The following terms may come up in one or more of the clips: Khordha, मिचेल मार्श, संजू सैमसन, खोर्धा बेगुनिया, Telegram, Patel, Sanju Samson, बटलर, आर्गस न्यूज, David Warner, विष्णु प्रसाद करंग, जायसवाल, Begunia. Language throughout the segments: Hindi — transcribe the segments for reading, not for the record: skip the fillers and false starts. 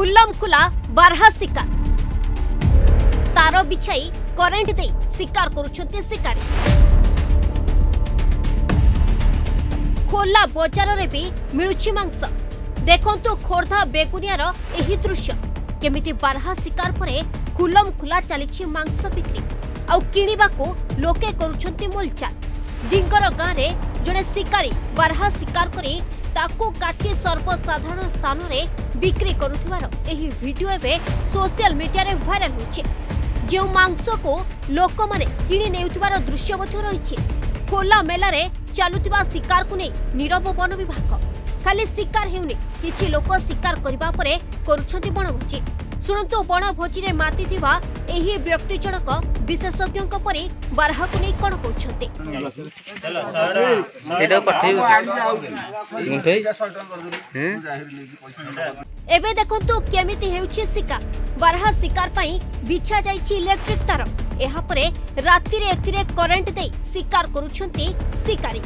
खुल्लमखुला बारहा शिकार तार बिछाई करेंट दे शिकार करुछन्ते शिकारी। खोला बजार रे भी मिलुछि मांस। देखंतु खोर्धा बेगुनियार एही दृश्य केमिति बारहा शिकार परे खुल्लमखुला चलीछि मांस बिक्री आ किणिबाको लोके करुछन्ते मोलचाल। डिंगर गाँव में जड़े शिकारी बारहा शिकार करी ताको काटी सर्वसाधारण स्थान में बिक्री करुथिवार एही वीडियो एबे सोशल मीडिया रे वायरल होछि। जे मांस को लोक माने किणी नेउथिवार दृश्य मथु रहिछि। खोला मेला रे चालुथिबा शिकार को नै नीरव वन विभाग। खाली शिकार हेउनी किछि लोक शिकार करबा परे करुछन्ति वनभोजी। सुनंतु वनभोजी रे मातिथिबा एही व्यक्ति जनक विशेषज्ञों को परी बारहा को नहीं कण कहते एवं देखो केमिति हेउछि शिकार। बारहा शिकार पई बिछा जाइछि इलेक्ट्रिक तार। एहा परे राति रे एतिरे करंट दे शिकार करूछन्ति शिकारी।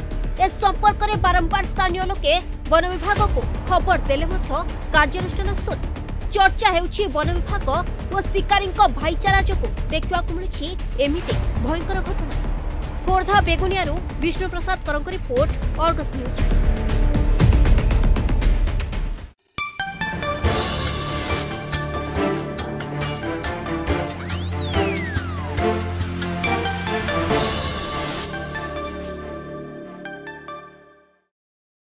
ए संपर्क रे बारंबार स्थानीय लोके वन विभाग को खबर देले मथो कार्यानुष्ठान सुन चर्चा हेउछि। वन विभाग और शिकारी भाईचारा जो देखा मिलूँ एमती भयंकर घटना। खोर्धा बेगुनिया विष्णु प्रसाद करंग report, आर्गस न्यूज।